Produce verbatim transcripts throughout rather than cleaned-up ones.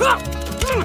Blah, blah,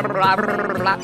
blah, blah, blah.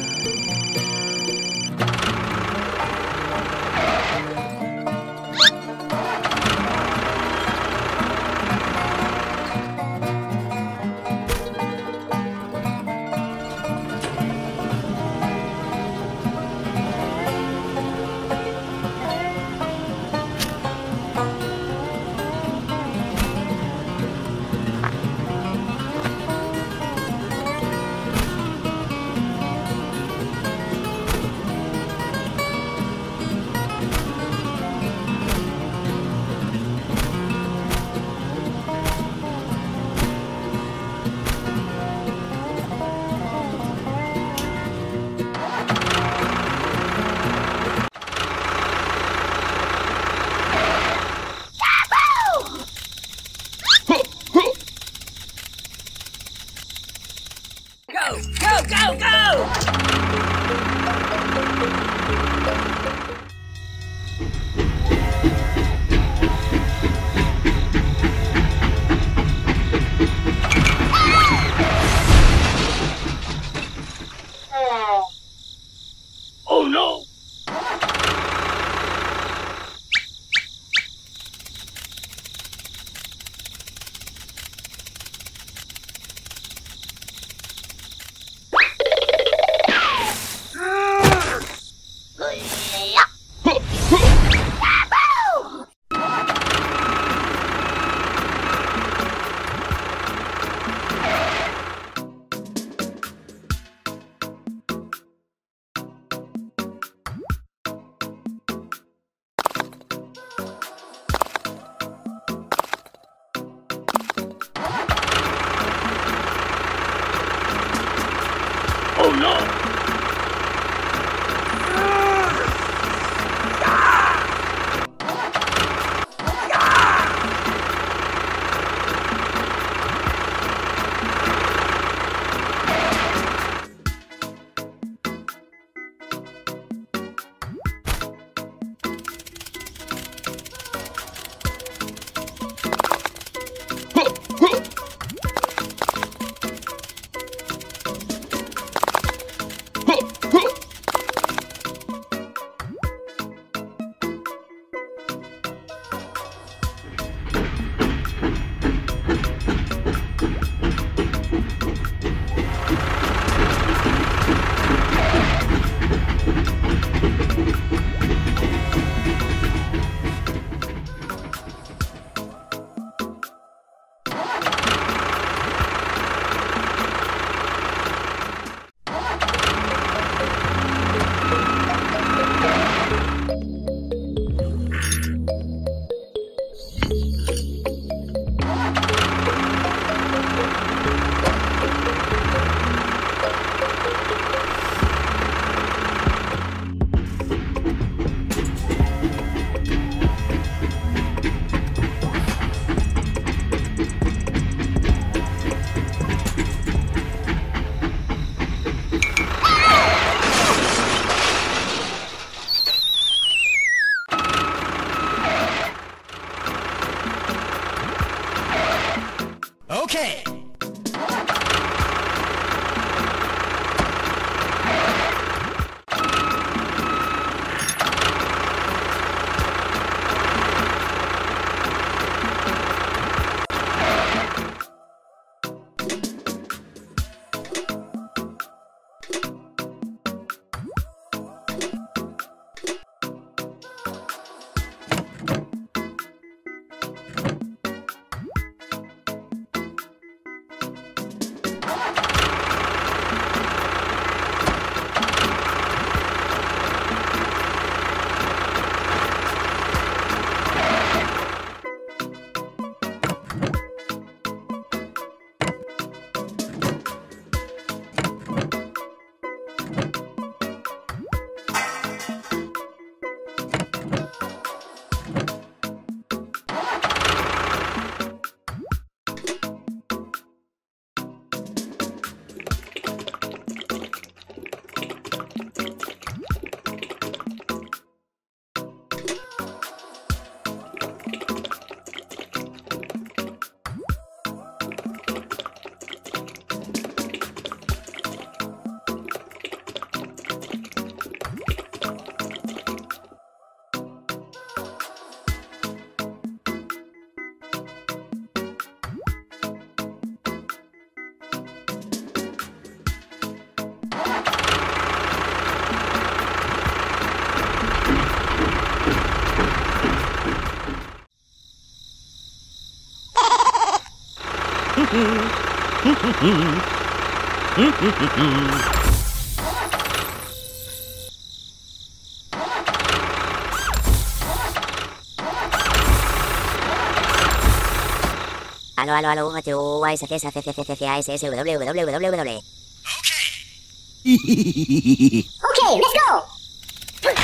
Okay. Mm-hmm. Aló, aló, aló, H O A S C S A F F F A S S W W W W. Okay. Okay, let's go. Okay.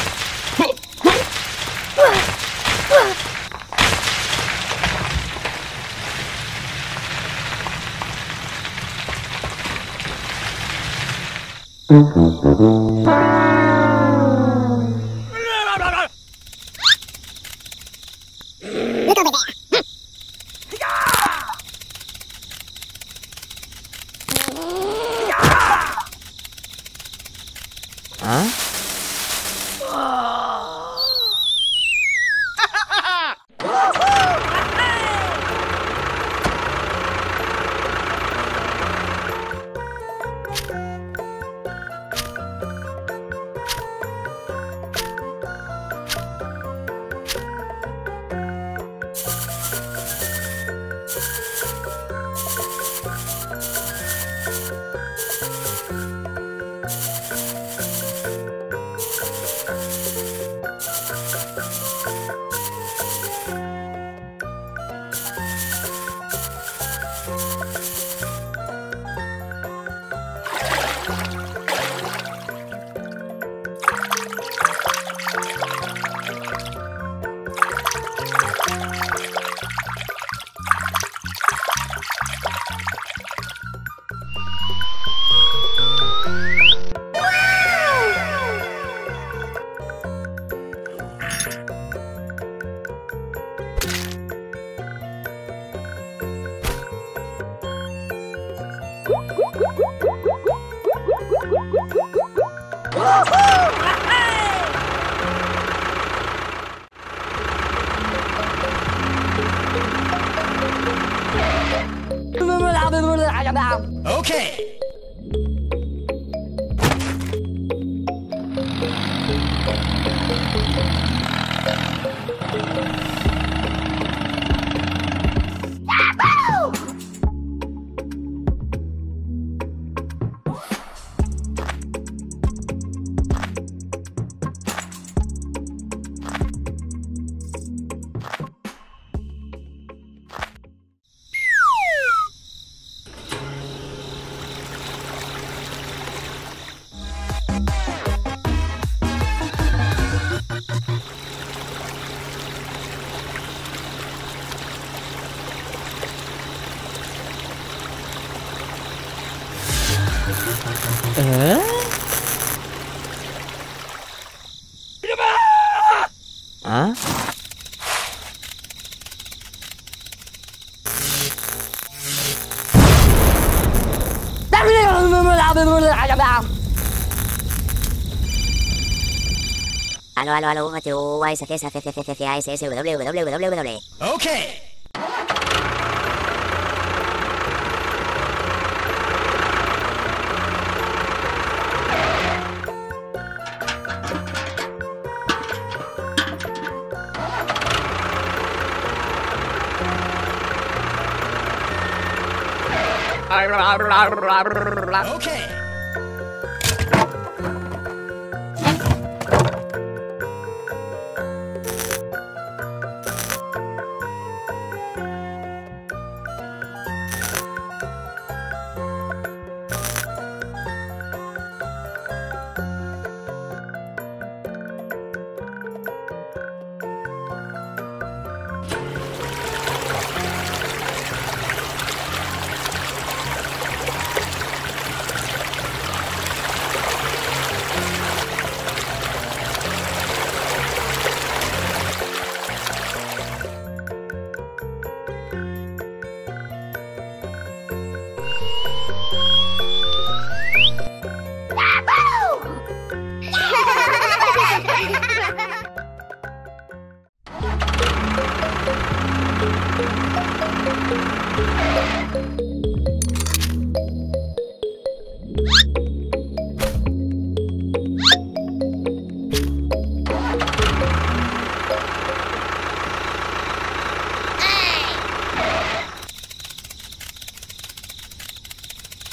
Huh? Aló, aló, aló, Mateo, A, S, C, C, C, C, C, C, A, S, S, W, W, W, W. Ok. Okay.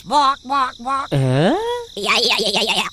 Walk, walk, walk. Eh? Yeah, yeah, yeah, yeah, yeah.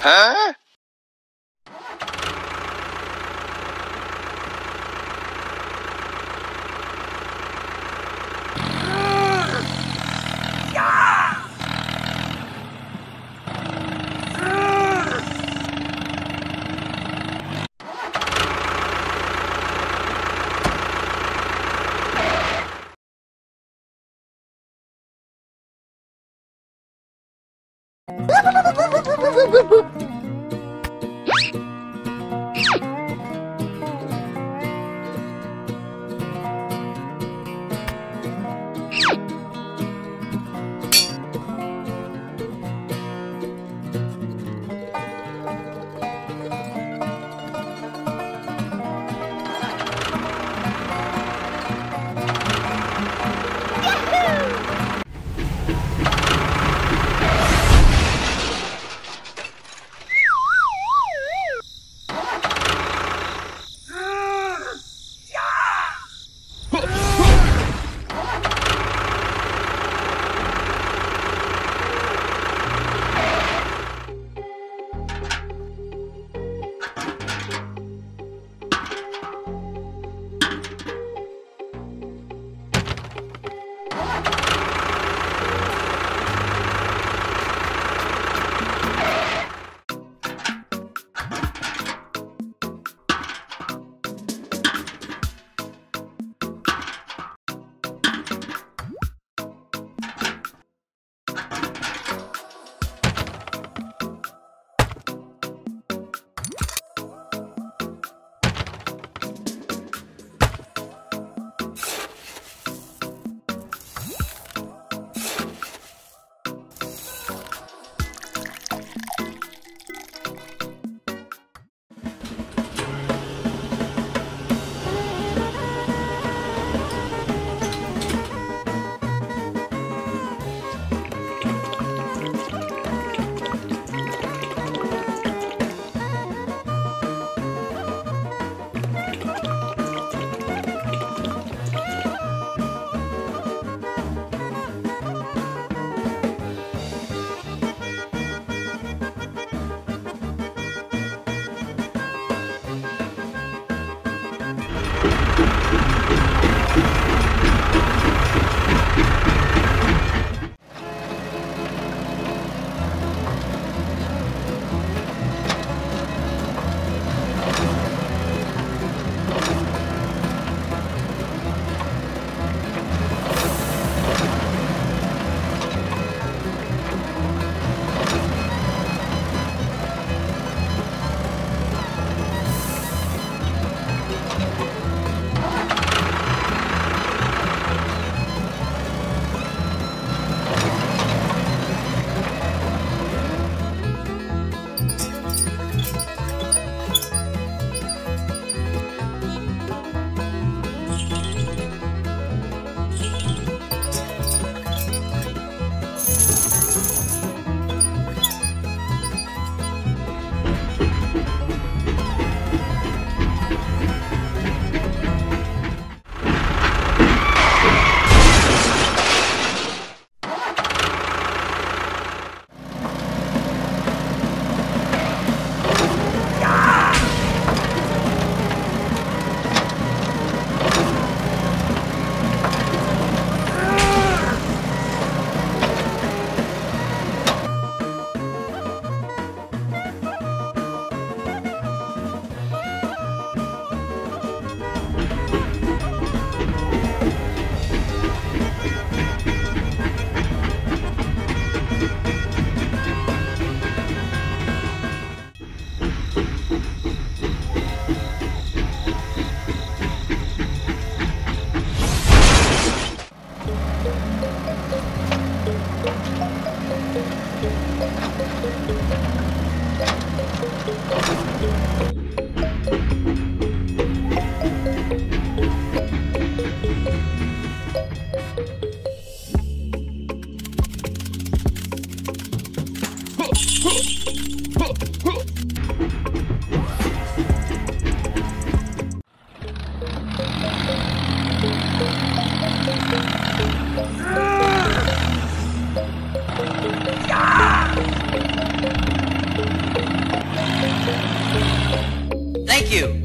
Huh? Thank you.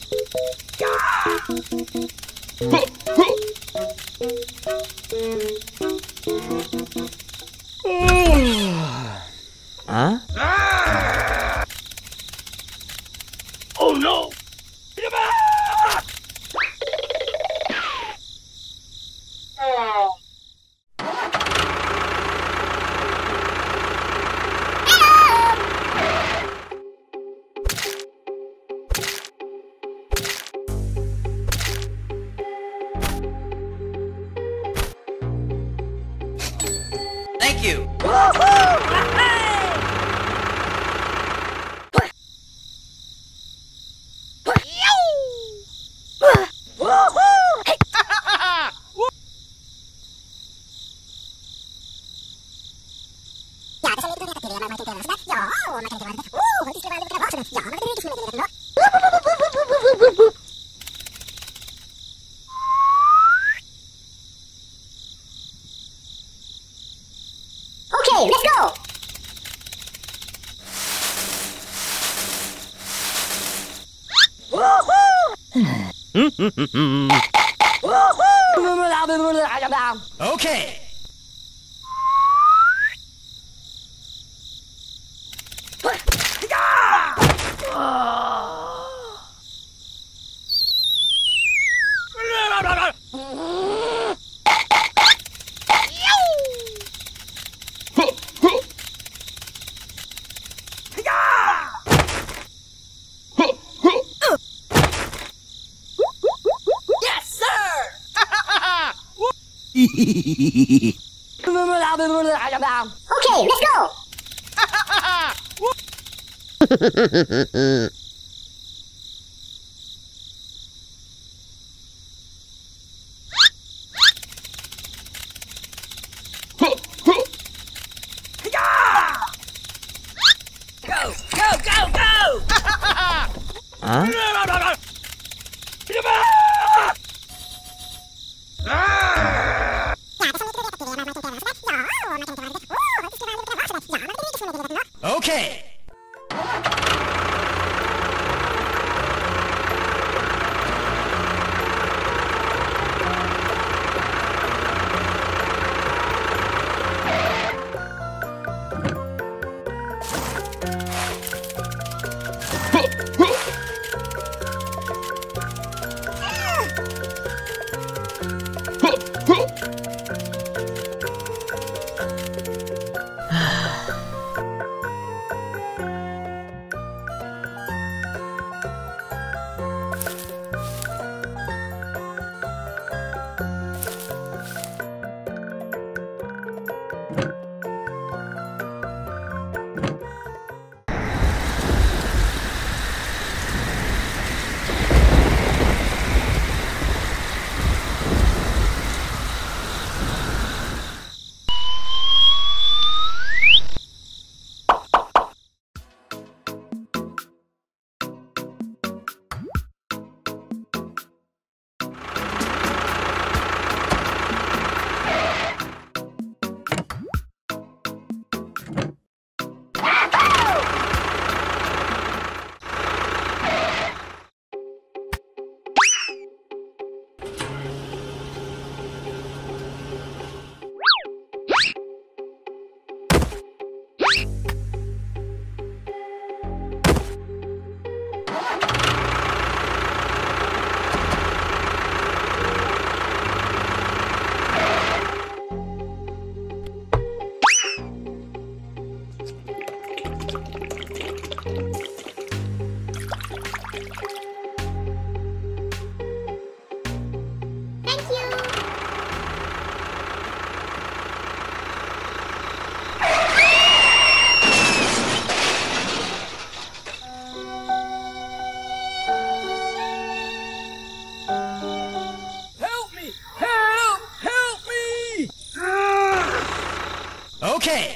Huh? Ah! Oh no! Thank you! Woohoo! Okay. Okay, let's go! Woohoo! Okay! Okay, let's go. Go, go, go, go. Huh? Okay. Okay.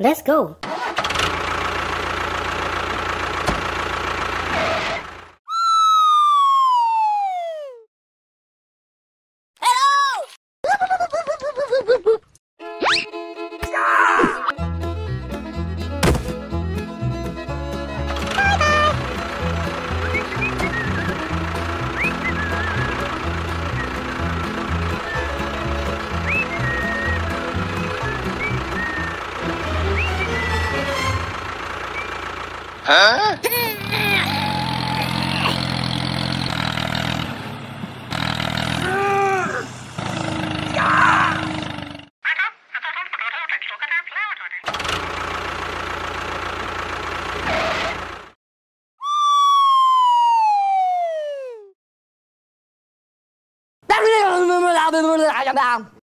Let's go. Huh?